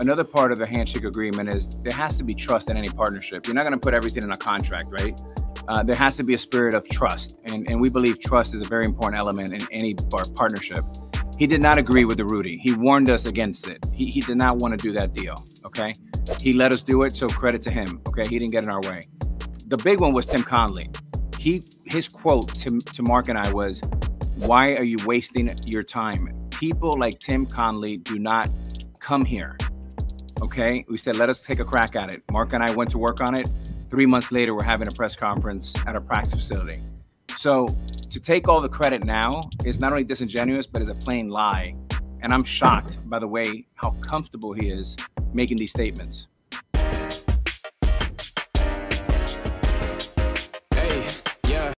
Another part of the handshake agreement is there has to be trust in any partnership. You're not going to put everything in a contract, right? There has to be a spirit of trust. And we believe trust is a very important element in any partnership. He did not agree with the Rudy. He warned us against it. He did not want to do that deal, okay? He let us do it, so credit to him, okay? He didn't get in our way. The big one was Tim Connelly. His quote to Mark and I was, "Why are you wasting your time? People like Tim Connelly do not come here," okay? We said, let us take a crack at it. Mark and I went to work on it. 3 months later, we're having a press conference at our practice facility. So to take all the credit now is not only disingenuous, but is a plain lie. And I'm shocked by the way how comfortable he is making these statements.